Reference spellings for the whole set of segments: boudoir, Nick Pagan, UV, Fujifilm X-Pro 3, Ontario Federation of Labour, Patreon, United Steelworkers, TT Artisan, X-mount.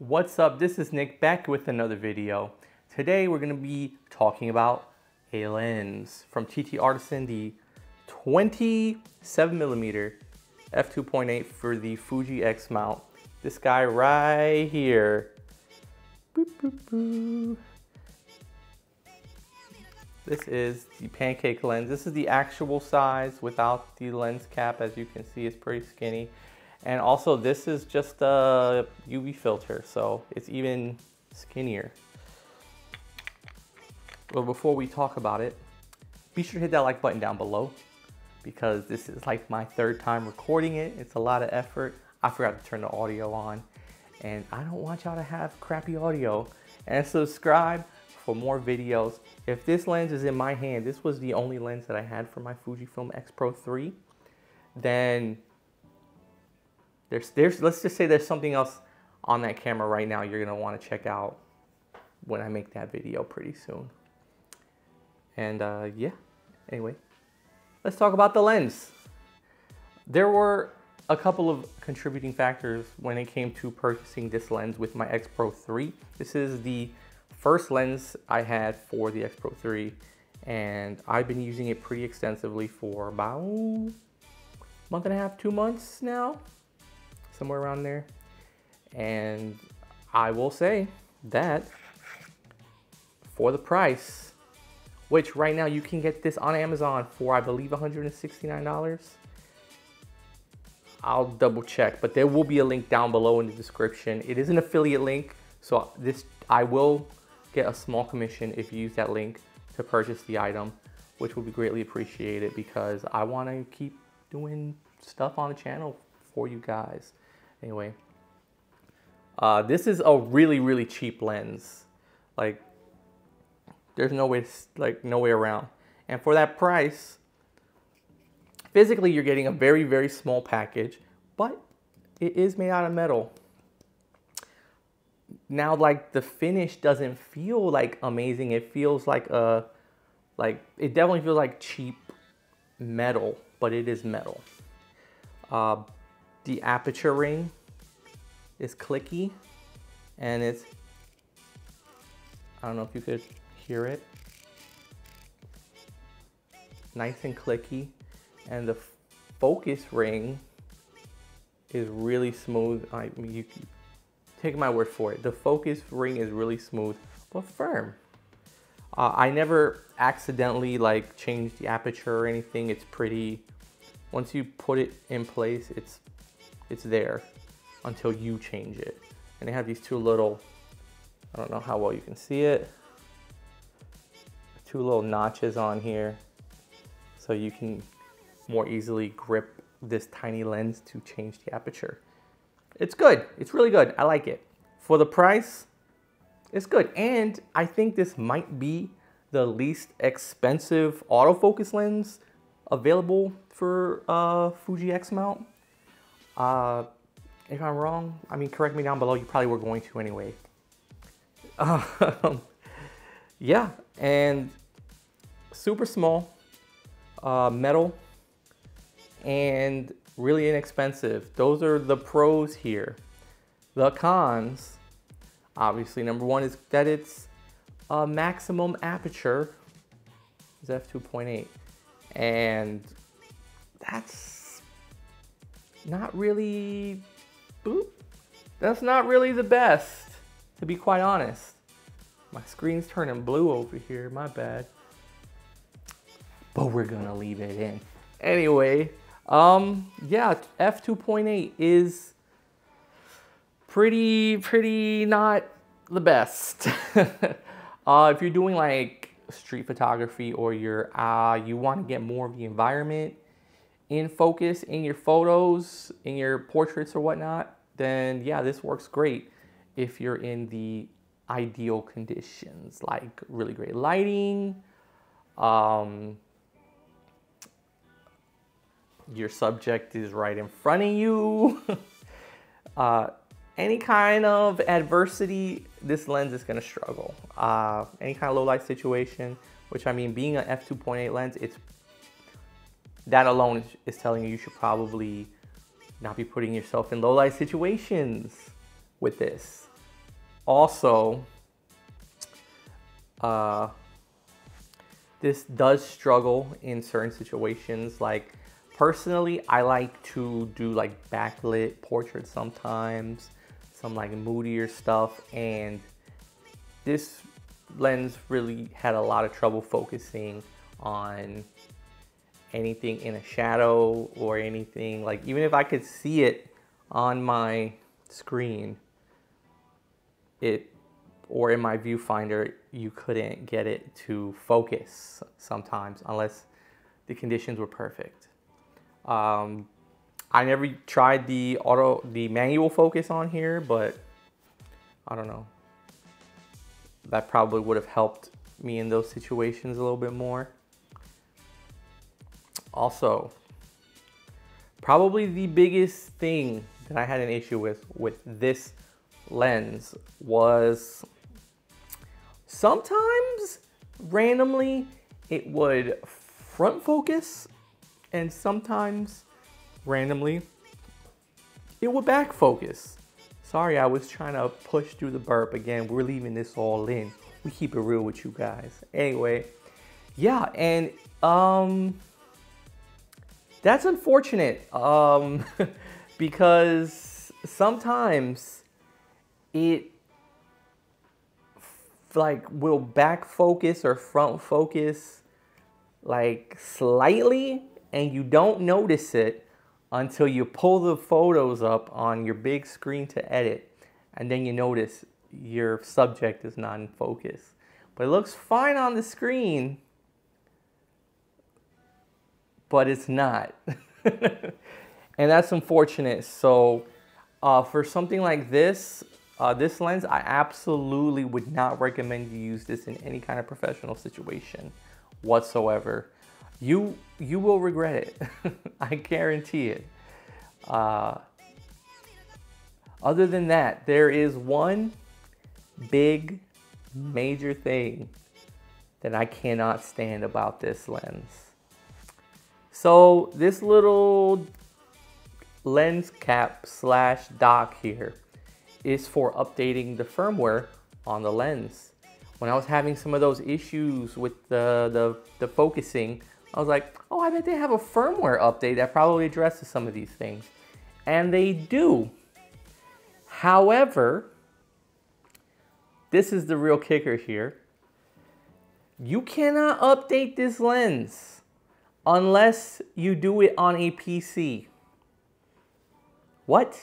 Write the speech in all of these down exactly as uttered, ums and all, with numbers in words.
What's up? This is Nick back with another video. Today we're going to be talking about a lens from T T Artisan, the twenty-seven millimeter f two point eight for the Fuji X mount. This guy right here. Boop, boop, boop. This is the pancake lens. This is the actual size without the lens cap. As you can see, it's pretty skinny. And also this is just a U V filter, so it's even skinnier. Well, before we talk about it, be sure to hit that like button down below, because this is like my third time recording it. It's a lot of effort. I forgot to turn the audio on, and I don't want y'all to have crappy audio. And subscribe for more videos. If this lens is in my hand, this was the only lens that I had for my Fujifilm X Pro three, then There's, there's, let's just say there's something else on that camera right now you're going to want to check out when I make that video pretty soon. And uh, yeah, anyway, let's talk about the lens. There were a couple of contributing factors when it came to purchasing this lens with my X Pro three. This is the first lens I had for the X Pro three, and I've been using it pretty extensively for about a month and a half, two months now. Somewhere around there. And I will say that for the price, which right now you can get this on Amazon for, I believe, one hundred sixty-nine dollars. I'll double check, but there will be a link down below in the description. It is an affiliate link, so this I will get a small commission if you use that link to purchase the item, which will be greatly appreciated, because I want to keep doing stuff on the channel for you guys. Anyway, uh, this is a really, really cheap lens. Like, there's no way, like, no way around. And for that price, physically, you're getting a very, very small package, but it is made out of metal. Now, like, the finish doesn't feel like amazing. It feels like a, like, it definitely feels like cheap metal, but it is metal. Uh, The aperture ring is clicky, and it's, I don't know if you could hear it, nice and clicky. And the focus ring is really smooth. I mean, you take my word for it. The focus ring is really smooth, but firm. Uh, I never accidentally like changed the aperture or anything. It's pretty, once you put it in place, it's It's there until you change it. And they have these two little, I don't know how well you can see it, two little notches on here, so you can more easily grip this tiny lens to change the aperture. It's good. It's really good. I like it. For the price, it's good. And I think this might be the least expensive autofocus lens available for uh, Fuji X mount. Uh, if I'm wrong, I mean, correct me down below. You probably were going to anyway. Um, yeah, and super small, uh, metal, and really inexpensive. Those are the pros here. The cons, obviously, number one is that it's a maximum aperture, is f two point eight, and that's not really, boop, that's not really the best, to be quite honest. My screen's turning blue over here, my bad. But we're gonna leave it in. Anyway, um, yeah, f two point eight is pretty, pretty not the best. uh, if you're doing like street photography, or you're, uh, you wanna get more of the environment in focus in your photos, in your portraits or whatnot, then yeah, this works great if you're in the ideal conditions, like really great lighting, um, your subject is right in front of you. uh, any kind of adversity, this lens is gonna struggle. Uh, any kind of low light situation, which I mean, being an f two point eight lens, it's that alone is telling you you should probably not be putting yourself in low light situations with this. Also, uh, this does struggle in certain situations. Like, personally, I like to do like backlit portraits sometimes, some like moodier stuff, and this lens really had a lot of trouble focusing on anything in a shadow or anything. Like, even if I could see it on my screen, it or in my viewfinder, you couldn't get it to focus sometimes unless the conditions were perfect. Um, I never tried the auto, the manual focus on here, but I don't know. That probably would have helped me in those situations a little bit more. Also, probably the biggest thing that I had an issue with with this lens was sometimes randomly it would front focus, and sometimes randomly it would back focus. Sorry, I was trying to push through the burp again. We're leaving this all in. We keep it real with you guys. Anyway, yeah, and um, that's unfortunate um, because sometimes it like will back focus or front focus like slightly, and you don't notice it until you pull the photos up on your big screen to edit, and then you notice your subject is not in focus. But it looks fine on the screen, but it's not. And that's unfortunate. So uh, for something like this, uh, this lens, I absolutely would not recommend you use this in any kind of professional situation whatsoever. You, you will regret it. I guarantee it. Uh, other than that, there is one big major thing that I cannot stand about this lens. So this little lens cap slash dock here is for updating the firmware on the lens. When I was having some of those issues with the, the, the focusing, I was like, oh, I bet they have a firmware update that probably addresses some of these things. And they do. However, this is the real kicker here. You cannot update this lens unless you do it on a P C. What?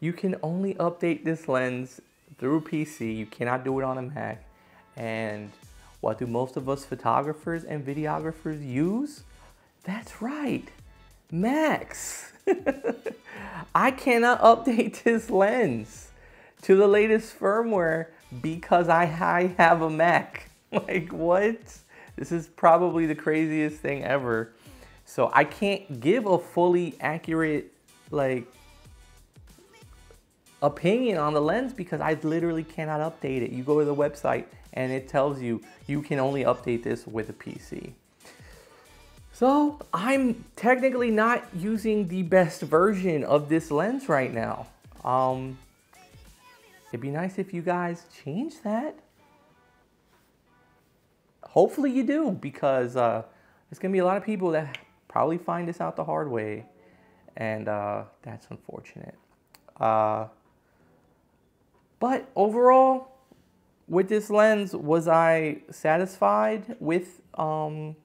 You can only update this lens through P C. You cannot do it on a Mac. And what do most of us photographers and videographers use? That's right, Macs. I cannot update this lens to the latest firmware because I, I have a Mac. Like, what? This is probably the craziest thing ever. So I can't give a fully accurate, like, opinion on the lens because I literally cannot update it. You go to the website and it tells you, you can only update this with a P C. So I'm technically not using the best version of this lens right now. Um, it'd be nice if you guys change that. Hopefully you do, because uh, there's gonna be a lot of people that probably find this out the hard way, and uh, that's unfortunate. Uh, but overall, with this lens, was I satisfied with um,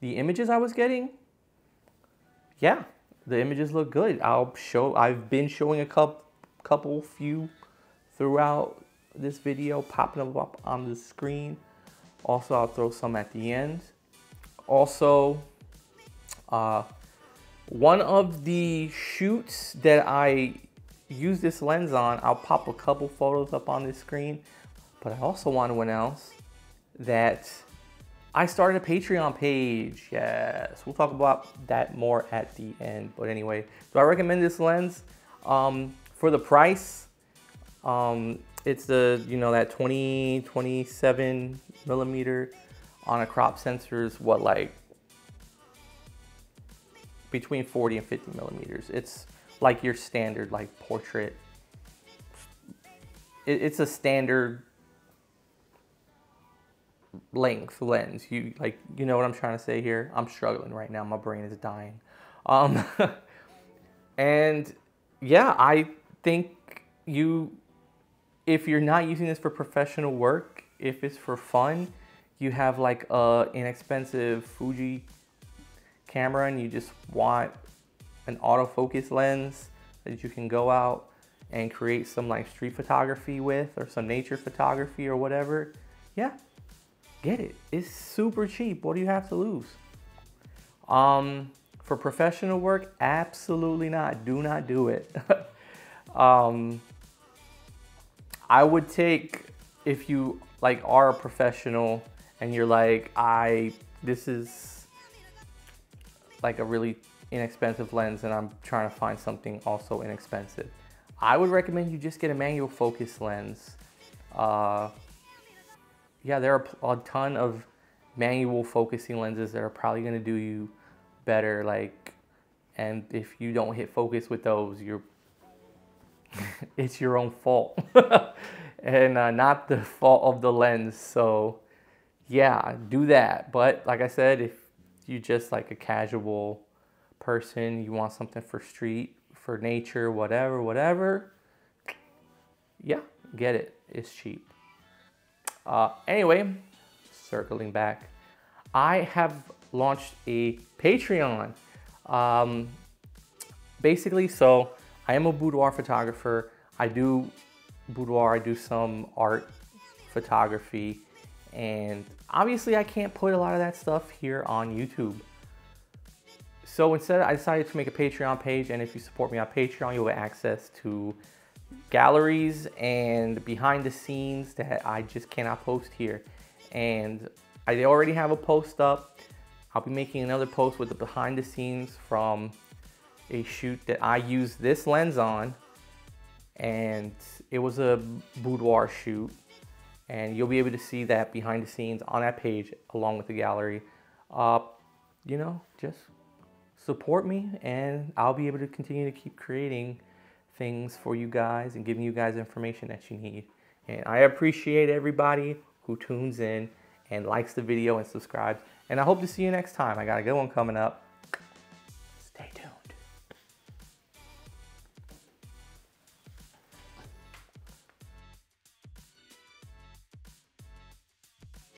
the images I was getting? Yeah, the images look good. I'll show, I've been showing a couple, couple few throughout this video, popping them up on the screen. Also, I'll throw some at the end. Also, uh, one of the shoots that I use this lens on, I'll pop a couple photos up on this screen. But I also want to announce that I started a Patreon page. Yes, we'll talk about that more at the end. But anyway, do I recommend this lens? Um, for the price, um, it's the, you know, that twenty, twenty-seven millimeter on a crop sensor is what, like between forty and fifty millimeters. It's like your standard like portrait it, it's a standard length lens. You like, you know what I'm trying to say here? I'm struggling right now. My brain is dying. Um, and yeah, I think you, if you're not using this for professional work, if it's for fun, you have like a inexpensive Fuji camera and you just want an autofocus lens that you can go out and create some like street photography with, or some nature photography or whatever, yeah, get it. It's super cheap. What do you have to lose? Um, for professional work, absolutely not. Do not do it. um, I would take, if you like are a professional and you're like, I, this is like a really inexpensive lens and I'm trying to find something also inexpensive, I would recommend you just get a manual focus lens. Uh, yeah, there are a ton of manual focusing lenses that are probably gonna do you better. Like, and if you don't hit focus with those, you're, it's your own fault and uh, not the fault of the lens. So yeah, do that. But like I said, if you just like a casual person, you want something for street, for nature, whatever, whatever, yeah, get it. It's cheap. Uh, anyway, circling back, I have launched a Patreon. Um, basically, so I am a boudoir photographer. I do boudoir, I do some art photography, and obviously I can't put a lot of that stuff here on YouTube. So instead, I decided to make a Patreon page, and if you support me on Patreon, you'll get access to galleries and behind the scenes that I just cannot post here. And I already have a post up. I'll be making another post with the behind the scenes from a shoot that I used this lens on, and it was a boudoir shoot. And you'll be able to see that behind the scenes on that page along with the gallery. Uh, you know, just support me and I'll be able to continue to keep creating things for you guys and giving you guys information that you need. And I appreciate everybody who tunes in and likes the video and subscribes. And I hope to see you next time. I got a good one coming up.